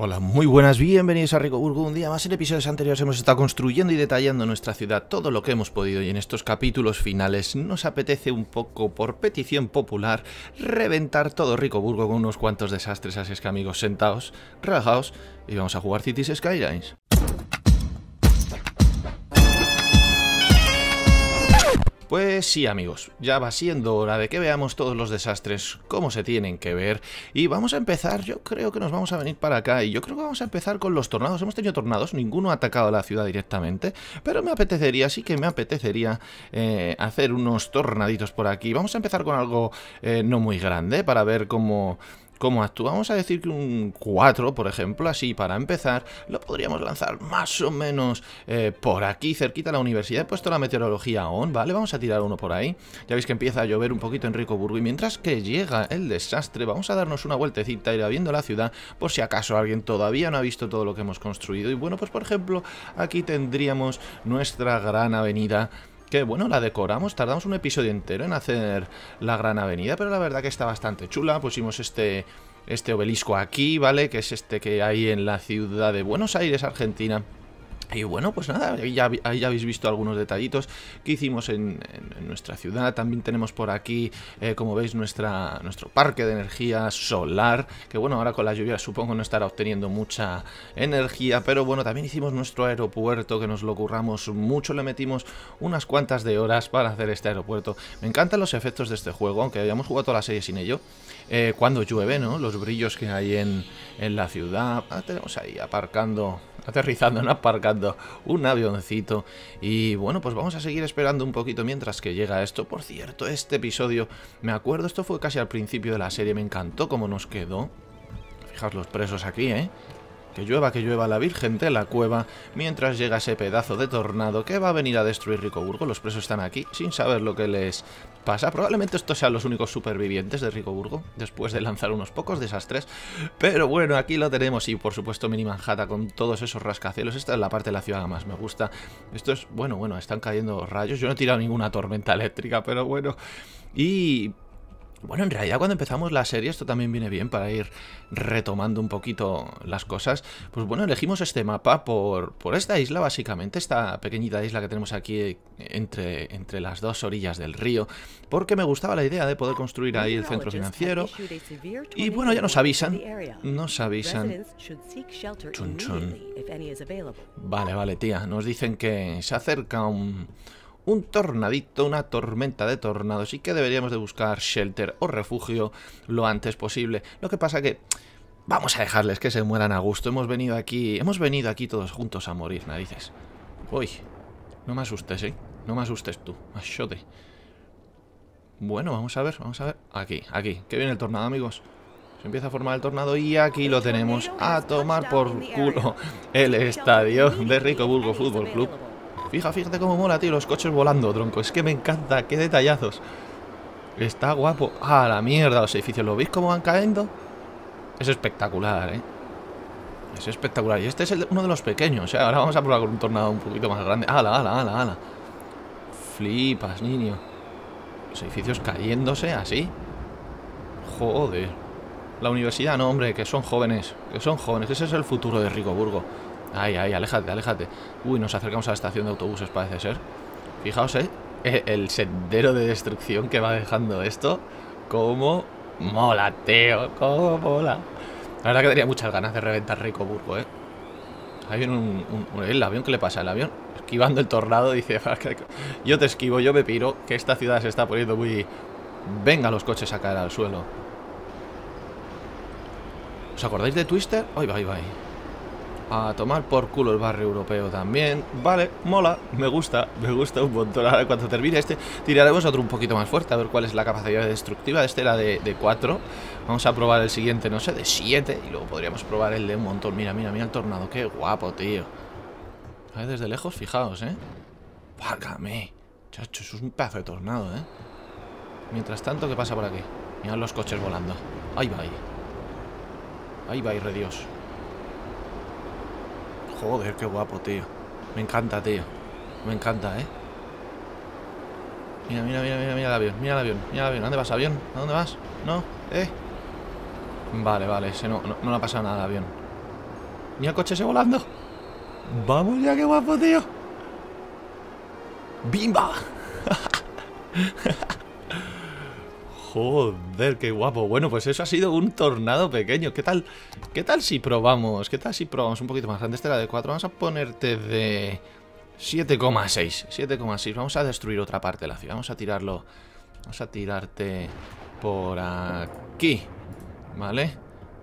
Hola, muy buenas, bienvenidos a Ricoburgo. Un día más. En episodios anteriores hemos estado construyendo y detallando nuestra ciudad todo lo que hemos podido, y en estos capítulos finales nos apetece un poco, por petición popular, reventar todo Ricoburgo con unos cuantos desastres. Así es que, amigos, sentaos, relajaos y vamos a jugar Cities Skylines. Pues sí, amigos, ya va siendo hora de que veamos todos los desastres, cómo se tienen que ver, y vamos a empezar. Yo creo que nos vamos a venir para acá, y yo creo que vamos a empezar con los tornados. Hemos tenido tornados, ninguno ha atacado a la ciudad directamente, pero me apetecería, sí que me apetecería hacer unos tornaditos por aquí. Vamos a empezar con algo no muy grande, para ver cómo actúa. Vamos a decir que un 4, por ejemplo, así para empezar, lo podríamos lanzar más o menos por aquí, cerquita a la universidad. He puesto la meteorología on, ¿vale? Vamos a tirar uno por ahí. Ya veis que empieza a llover un poquito en Ricoburgo, y mientras que llega el desastre, vamos a darnos una vueltecita, ir viendo la ciudad, por si acaso alguien todavía no ha visto todo lo que hemos construido. Y bueno, pues por ejemplo, aquí tendríamos nuestra gran avenida, que bueno, la decoramos, tardamos un episodio entero en hacer la gran avenida, pero la verdad que está bastante chula. Pusimos este obelisco aquí, ¿vale? Que es este que hay en la ciudad de Buenos Aires, Argentina. Y bueno, pues nada, ahí ya habéis visto algunos detallitos que hicimos en nuestra ciudad. También tenemos por aquí, como veis, nuestro parque de energía solar, que bueno, ahora con la lluvia supongo no estará obteniendo mucha energía, pero bueno, también hicimos nuestro aeropuerto, que nos lo curramos mucho, le metimos unas cuantas de horas para hacer este aeropuerto. Me encantan los efectos de este juego, aunque habíamos jugado toda la serie sin ello. Cuando llueve, ¿no? Los brillos que hay en la ciudad. Ah, tenemos ahí aterrizando un avioncito. Y bueno, pues vamos a seguir esperando un poquito mientras que llega esto. Por cierto, este episodio, me acuerdo, esto fue casi al principio de la serie, me encantó cómo nos quedó. Fijaos los presos aquí, ¿eh? Que llueva la Virgen de la Cueva, mientras llega ese pedazo de tornado que va a venir a destruir Ricoburgo. Los presos están aquí sin saber lo que les pasa. Probablemente estos sean los únicos supervivientes de Ricoburgo, después de lanzar unos pocos desastres. Pero bueno, aquí lo tenemos. Y por supuesto Mini Manhattan con todos esos rascacielos. Esta es la parte de la ciudad que más me gusta. Esto es, bueno, están cayendo rayos. Yo no he tirado ninguna tormenta eléctrica, pero bueno. Y bueno, en realidad cuando empezamos la serie esto también viene bien para ir retomando un poquito las cosas. Pues bueno, elegimos este mapa por esta isla, básicamente, esta pequeñita isla que tenemos aquí entre las dos orillas del río, porque me gustaba la idea de poder construir ahí el centro financiero. Y bueno, ya nos avisan. Chun, chun. Vale, tía, nos dicen que se acerca un tornadito, una tormenta de tornados, y que deberíamos de buscar shelter o refugio lo antes posible. Lo que pasa que vamos a dejarles que se mueran a gusto. Hemos venido aquí todos juntos a morir, narices. Uy, no me asustes, ¿eh? No me asustes tú, machote. Bueno, vamos a ver. Aquí, que viene el tornado, amigos. Se empieza a formar el tornado y aquí lo tenemos. A tomar por culo el estadio de Ricoburgo Fútbol Club. Fíjate cómo mola, tío, los coches volando, tronco. Es que me encanta, qué detallazos. Está guapo. Ah, la mierda, los edificios, ¿lo veis cómo van cayendo? Es espectacular, ¿eh? Es espectacular. Y este es uno de los pequeños, ¿eh? Ahora vamos a probar con un tornado un poquito más grande. ¡Hala! Flipas, niño. Los edificios cayéndose así. Joder. La universidad, no, hombre, que son jóvenes. Ese es el futuro de Ricoburgo. Ay, aléjate. Uy, nos acercamos a la estación de autobuses, parece ser. Fijaos, el sendero de destrucción que va dejando esto. Cómo mola, tío, cómo mola. La verdad que tenía muchas ganas de reventar Ricoburgo, Ahí viene el avión, ¿qué le pasa? El avión esquivando el tornado, dice: yo te esquivo, yo me piro, que esta ciudad se está poniendo muy... Venga, los coches a caer al suelo. ¿Os acordáis de Twister? Ay. A tomar por culo el barrio europeo también. Vale, mola, me gusta un montón. Ahora cuando termine este tiraremos otro un poquito más fuerte, a ver cuál es la capacidad destructiva. Este era de 4. Vamos a probar el siguiente, no sé, de 7. Y luego podríamos probar el de un montón. Mira el tornado, qué guapo, tío. A ver, desde lejos, fijaos, Págame, chacho, eso es un pedazo de tornado, Mientras tanto, ¿qué pasa por aquí? Mirad los coches volando. Ahí va, re Dios. Joder, qué guapo, tío. Me encanta, ¿eh? Mira el avión, mira el avión. ¿A dónde vas, avión? ¿A dónde vas? No, Vale, no le ha pasado nada al avión. Mira coches volando. Vamos ya, qué guapo, tío. ¡Bimba! Joder, qué guapo. Bueno, pues eso ha sido un tornado pequeño. ¿Qué tal si probamos? ¿Qué tal si probamos un poquito más grande? Este era de 4. Vamos a ponerte de 7,6. 7,6. Vamos a destruir otra parte de la ciudad. Vamos a tirarlo. Vamos a tirarte por aquí. ¿Vale?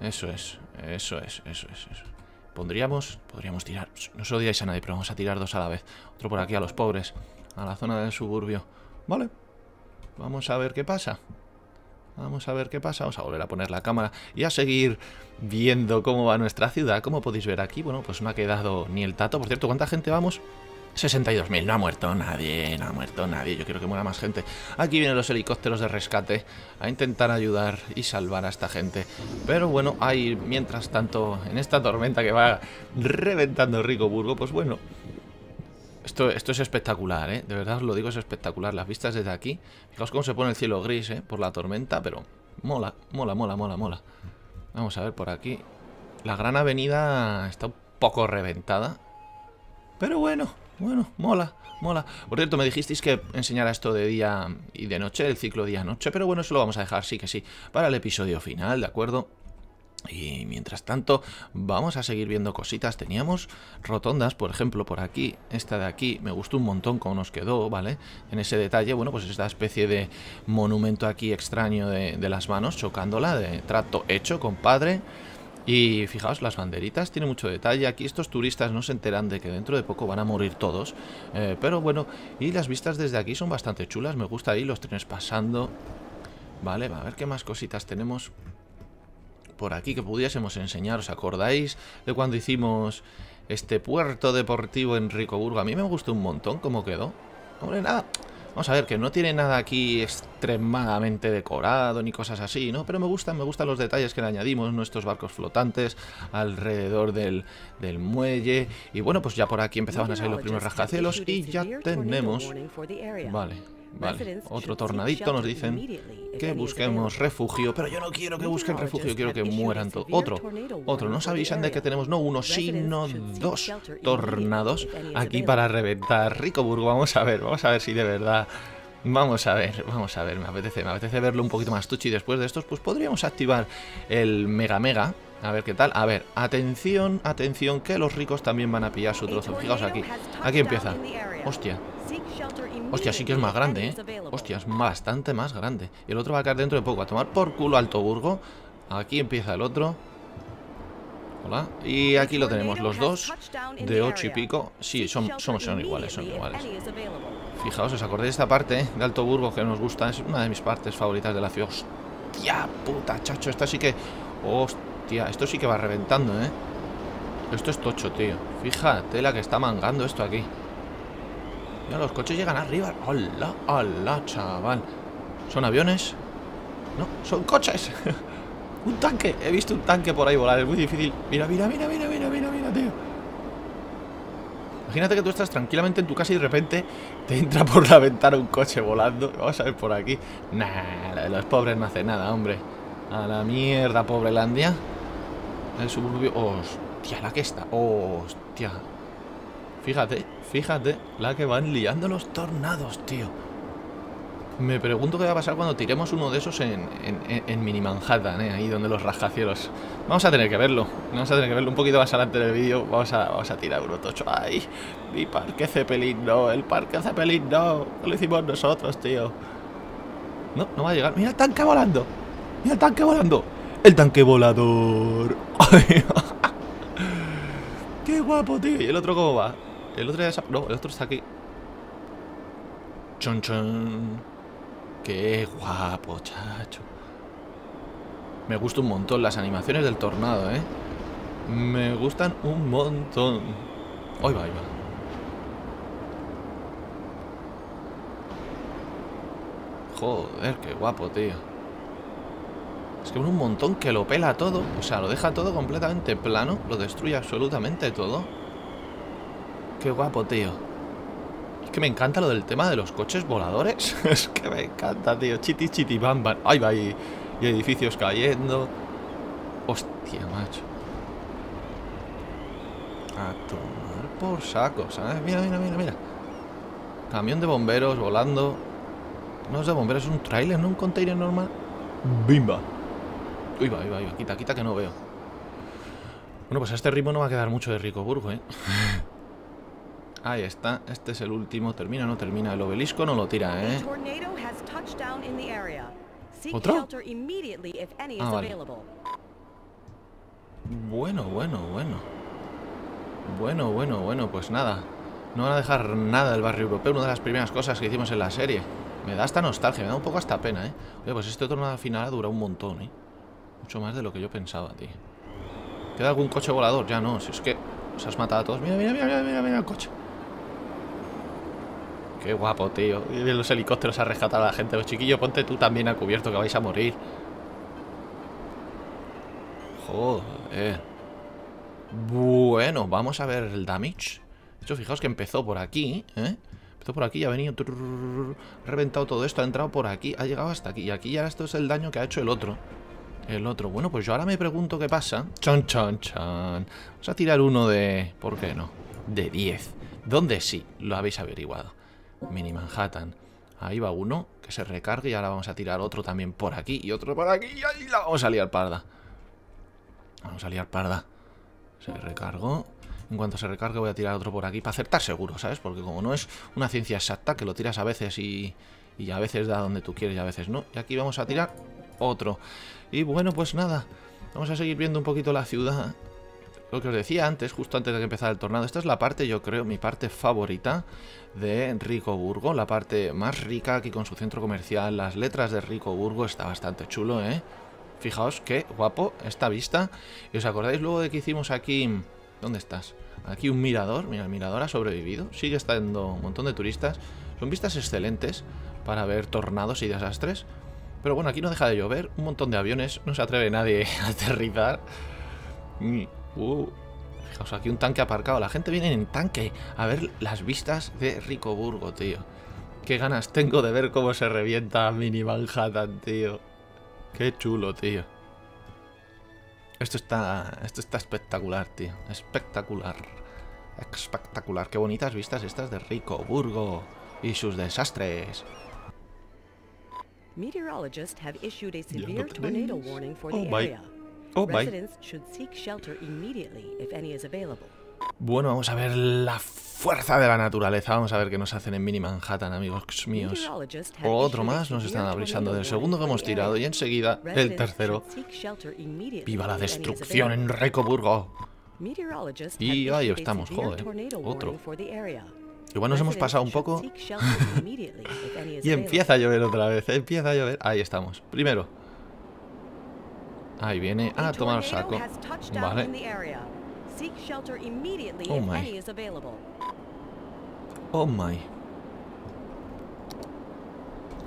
Eso es. Eso es. Eso es. Eso. Podríamos tirar. No os odiáis a nadie, pero vamos a tirar dos a la vez. Otro por aquí a los pobres. A la zona del suburbio. Vale. Vamos a ver qué pasa. Vamos a ver qué pasa. Vamos a volver a poner la cámara y a seguir viendo cómo va nuestra ciudad. Como podéis ver aquí, bueno, pues no ha quedado ni el tato. Por cierto, ¿cuánta gente vamos? 62.000. No ha muerto nadie, no ha muerto nadie. Yo quiero que muera más gente. Aquí vienen los helicópteros de rescate a intentar ayudar y salvar a esta gente. Pero bueno, hay, mientras tanto, en esta tormenta que va reventando Ricoburgo, pues bueno, esto es espectacular, ¿eh? De verdad os lo digo, es espectacular. Las vistas desde aquí. Fijaos cómo se pone el cielo gris, ¿eh? Por la tormenta, pero mola, mola, mola, mola, mola. Vamos a ver por aquí. La gran avenida está un poco reventada. Pero bueno, mola, mola. Por cierto, me dijisteis que enseñara esto de día y de noche, el ciclo día-noche. Pero bueno, eso lo vamos a dejar, sí que sí, para el episodio final, ¿de acuerdo? Y mientras tanto, vamos a seguir viendo cositas. Teníamos rotondas, por ejemplo, por aquí. Esta de aquí, me gustó un montón cómo nos quedó, ¿vale? En ese detalle, bueno, pues esta especie de monumento aquí extraño de las manos, chocándola, de trato hecho, compadre. Y fijaos, las banderitas tienen mucho detalle. Aquí estos turistas no se enteran de que dentro de poco van a morir todos. Pero bueno, y las vistas desde aquí son bastante chulas. Me gusta ahí los trenes pasando. Vale, a ver qué más cositas tenemos por aquí que pudiésemos enseñar. ¿Os acordáis de cuando hicimos este puerto deportivo en Ricoburgo? A mí me gustó un montón cómo quedó. Hombre, nada. Vamos a ver, que no tiene nada aquí extremadamente decorado ni cosas así, ¿no? Pero me gustan los detalles que le añadimos, nuestros barcos flotantes alrededor del muelle. Y bueno, pues ya por aquí empezaban a salir los primeros rascacielos y ya tenemos... Vale, otro tornadito. Nos dicen que busquemos refugio, pero yo no quiero que busquen refugio, quiero que mueran todos. Otro, nos avisan de que tenemos no uno, sino dos tornados aquí para reventar Ricoburgo. Vamos a ver si de verdad... Vamos a ver, me apetece verlo un poquito más tucho. Y después de estos, pues podríamos activar el mega. A ver qué tal. A ver, atención, que los ricos también van a pillar su trozo. Fijaos aquí. Aquí empieza. Hostia, sí que es más grande, ¿eh? Hostia, es bastante más grande. Y el otro va a caer dentro de poco. A tomar por culo Altoburgo. Aquí empieza el otro. Hola. Y aquí lo tenemos, los dos de 8 y pico. Sí, son iguales, son iguales. Fijaos, ¿os acordáis de esta parte de Altoburgo que nos gusta? Es una de mis partes favoritas de la ciudad. ¡Hostia puta, chacho! Esta sí que... ¡Hostia! Esto sí que va reventando, ¿eh? Esto es tocho, tío. Fíjate la que está mangando esto aquí. Mira, los coches llegan arriba. ¡Hola, hola, chaval! ¿Son aviones? No, son coches. ¡Un tanque! He visto un tanque por ahí volar. Es muy difícil. Mira, tío. Imagínate que tú estás tranquilamente en tu casa y de repente te entra por la ventana un coche volando. Vamos a ver por aquí. Nah, lo de los pobres no hace nada, hombre. A la mierda, pobrelandia. El suburbio... Hostia, la que está. Hostia. Fíjate la que van liando los tornados, tío. Me pregunto qué va a pasar cuando tiremos uno de esos en Mini Manhattan, ahí donde los rascacielos. Vamos a tener que verlo un poquito más adelante del vídeo. Vamos a tirar uno tocho. ¡Ay! Mi parque Zeppelin no, el parque Zeppelin no. Lo hicimos nosotros, tío. No va a llegar. ¡Mira el tanque volando! ¡El tanque volador! ¡Qué guapo, tío! ¿Y el otro cómo va? El otro está aquí. ¡Chon, chon! ¡Qué guapo, chacho! Me gustan un montón las animaciones del tornado, ¿eh? Me gustan un montón. Ahí va. Joder, qué guapo, tío. Es que un montón que lo pela todo. O sea, lo deja todo completamente plano. Lo destruye absolutamente todo. Qué guapo, tío. Es que me encanta lo del tema de los coches voladores. Es que me encanta, tío. Chiti, chiti, bam, bam. Ahí va, ahí. Y edificios cayendo. Hostia, macho. A tomar por saco, ¿sabes? Mira, mira, mira, mira. Camión de bomberos volando. No es de bomberos, es un trailer, no un container normal. ¡Bimba! Uy, va, ahí va, ahí va. Quita, quita que no veo. Bueno, pues a este ritmo no va a quedar mucho de Ricoburgo, ¿eh? Ahí está. Este es el último. ¿Termina o no termina? El obelisco no lo tira, ¿eh? ¿Otro? Ah, vale. Bueno, pues nada. No van a dejar nada del barrio europeo. Una de las primeras cosas que hicimos en la serie. Me da hasta nostalgia, me da un poco hasta pena, ¿eh? Oye, pues este otro final ha durado un montón, ¿eh? Mucho más de lo que yo pensaba, tío. ¿Queda algún coche volador? Ya no, si es que se has matado a todos. Mira, mira, mira, mira, mira, mira el coche. Qué guapo, tío. Y los helicópteros a rescatar a la gente. Los chiquillos, ponte tú también a cubierto que vais a morir. Joder. Bueno, vamos a ver el damage. De hecho, fijaos que empezó por aquí, ¿eh? Empezó por aquí y ha venido... ha reventado todo esto, ha entrado por aquí, ha llegado hasta aquí. Y aquí ya esto es el daño que ha hecho el otro. El otro. Bueno, pues yo ahora me pregunto qué pasa. Chon, chon, chon. Vamos a tirar uno de... ¿por qué no? De 10. ¿Dónde sí? Lo habéis averiguado. Mini Manhattan. Ahí va uno, que se recargue y ahora vamos a tirar otro también por aquí y otro por aquí. Y ahí la vamos a liar parda. Vamos a liar parda. Se recargó. En cuanto se recargue voy a tirar otro por aquí para acertar seguro, ¿sabes? Porque como no es una ciencia exacta, que lo tiras a veces y a veces da donde tú quieres y a veces no. Y aquí vamos a tirar otro. Y bueno, pues nada. Vamos a seguir viendo un poquito la ciudad. Lo que os decía antes, justo antes de que empezara el tornado. Esta es la parte, yo creo, mi parte favorita de Ricoburgo. La parte más rica aquí con su centro comercial. Las letras de Ricoburgo. Está bastante chulo, ¿eh? Fijaos qué guapo esta vista. ¿Y os acordáis luego de que hicimos aquí? ¿Dónde estás? Aquí un mirador. Mira, el mirador ha sobrevivido. Sigue estando un montón de turistas. Son vistas excelentes para ver tornados y desastres. Pero bueno, aquí no deja de llover. Un montón de aviones. No se atreve nadie a aterrizar. Fijaos, aquí un tanque aparcado. La gente viene en tanque a ver las vistas de Ricoburgo, tío. Qué ganas tengo de ver cómo se revienta Mini Manhattan, tío. Qué chulo, tío. Esto está espectacular, tío. Espectacular. Espectacular. Qué bonitas vistas estas de Ricoburgo y sus desastres. Meteorologists have issued a severe tornado warning for the area. Residents should seek shelter immediately if any is available. Bueno, vamos a ver la fuerza de la naturaleza. Vamos a ver qué nos hacen en Mini Manhattan, amigos míos. Otro más, nos están avisando del segundo que hemos tirado y enseguida el tercero. ¡Viva la destrucción en Ricoburgo! Y ahí estamos, joder. Otro. Igual nos hemos pasado un poco. Y empieza a llover otra vez, empieza a llover. Ahí estamos. Primero. Ahí viene a tomar saco. Vale. Oh my. Oh my.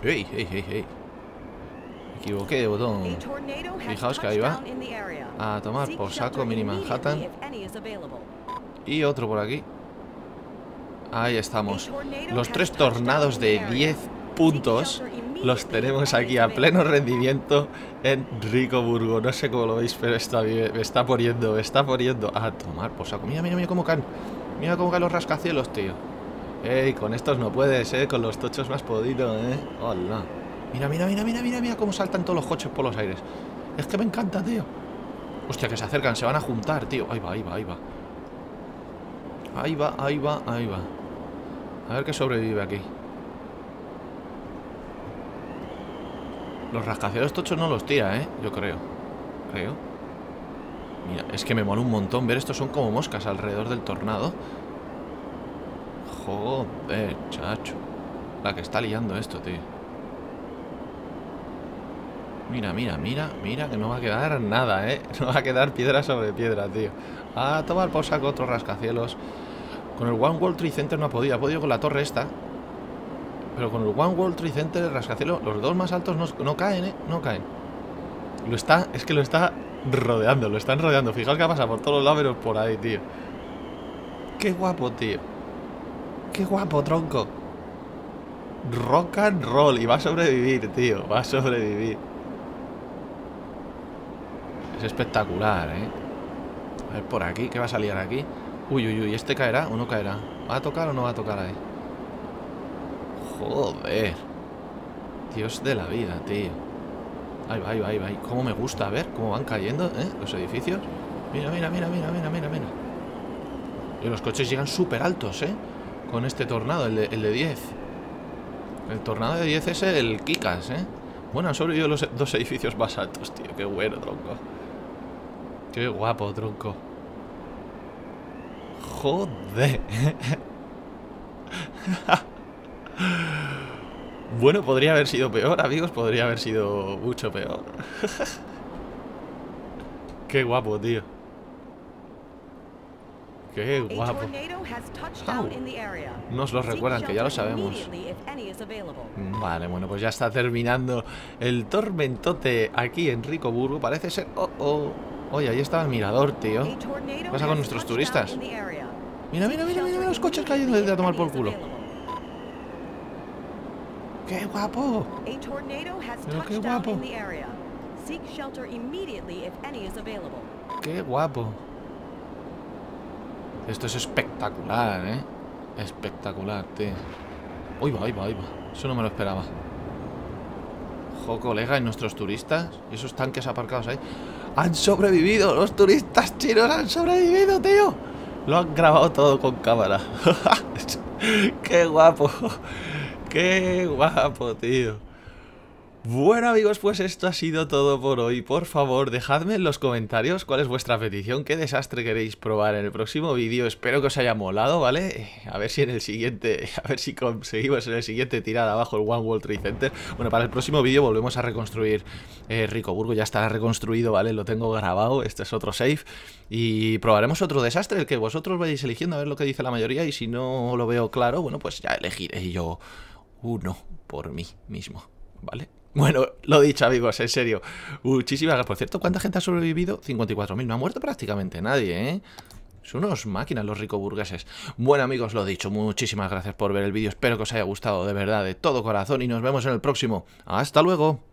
Hey, hey, hey, hey. Me equivoqué de botón. Fijaos que ahí va. A tomar por saco Mini Manhattan. Y otro por aquí. Ahí estamos. Los tres tornados de 10 puntos los tenemos aquí a pleno rendimiento en Ricoburgo. No sé cómo lo veis, pero me está poniendo a tomar por saco. Mira, mira, mira cómo caen. Mira cómo caen los rascacielos, tío. Ey, con estos no puedes, con los tochos no has podido, Hola. Mira, mira, mira, mira, mira, mira cómo saltan todos los coches por los aires. Es que me encanta, tío. Hostia, que se acercan, se van a juntar, tío. Ahí va, ahí va, ahí va. Ahí va, ahí va, ahí va. A ver qué sobrevive aquí. Los rascacielos tochos no los tira, yo creo. Mira, es que me mola un montón ver estos. Son como moscas alrededor del tornado. Joder, chacho. La que está liando esto, tío. Mira, mira, mira, mira. Que no va a quedar nada, No va a quedar piedra sobre piedra, tío. A tomar por saco otros rascacielos. Con el One World Trade Center no ha podido. Ha podido con la torre esta. Pero con el One World Trade Center, el rascacielos, los dos más altos no caen, No caen. Es que lo está rodeando, lo están rodeando. Fijaos que pasa por todos los lados, pero por ahí, tío. Qué guapo, tío. Qué guapo, tronco. Rock and roll. Y va a sobrevivir, tío. Va a sobrevivir. Es espectacular, A ver por aquí, ¿qué va a salir aquí? Uy, uy, uy, ¿este caerá o no caerá? ¿Va a tocar o no va a tocar ahí? Joder. Dios de la vida, tío. Ahí va, ahí va, ahí va. Cómo me gusta ver cómo van cayendo, ¿eh? Los edificios. Mira, mira, mira, mira, mira, mira, mira. Y los coches llegan súper altos, ¿eh? Con este tornado, el de 10. El tornado de 10 es el Kikas, ¿eh? Bueno, han sobrevivido los dos edificios más altos, tío. Qué bueno, tronco. Qué guapo, tronco. Joder. Bueno, podría haber sido peor, amigos. Podría haber sido mucho peor. Qué guapo, tío. Qué guapo. Oh. Nos los recuerdan, que ya lo sabemos. Vale, bueno, pues ya está terminando el tormentote aquí en Ricoburgo. Parece ser... Oh, oh. Oye, ahí estaba el mirador, tío. ¿Qué pasa con nuestros turistas? Mira, mira, mira, mira los coches cayendo desde a tomar por culo. ¡Qué guapo! Pero ¡qué guapo! ¡Qué guapo! Esto es espectacular, ¿eh? Espectacular, tío. ¡Uy, va, ahí va, ahí va! Eso no me lo esperaba. ¡Jo, colega! ¿Y nuestros turistas? ¿Y esos tanques aparcados ahí? ¡Han sobrevivido! ¡Los turistas chinos han sobrevivido, tío! Lo han grabado todo con cámara. ¡Qué guapo! ¡Qué guapo, tío! Bueno, amigos, pues esto ha sido todo por hoy. Por favor, dejadme en los comentarios cuál es vuestra petición, qué desastre queréis probar en el próximo vídeo. Espero que os haya molado, ¿vale? A ver si en el siguiente, a ver si conseguimos en el siguiente tirar abajo el One World Trade Center. Bueno, para el próximo vídeo volvemos a reconstruir Ricoburgo. Ya estará reconstruido, ¿vale? Lo tengo grabado, este es otro save. Y probaremos otro desastre, el que vosotros vais eligiendo, a ver lo que dice la mayoría. Y si no lo veo claro, bueno, pues ya elegiré yo uno por mí mismo, ¿vale? Bueno, lo dicho, amigos, en serio. Muchísimas gracias. Por cierto, ¿cuánta gente ha sobrevivido? 54.000. No ha muerto prácticamente nadie, ¿eh? Son unos máquinas los ricoburgueses. Bueno, amigos, lo dicho. Muchísimas gracias por ver el vídeo. Espero que os haya gustado de verdad, de todo corazón. Y nos vemos en el próximo. ¡Hasta luego!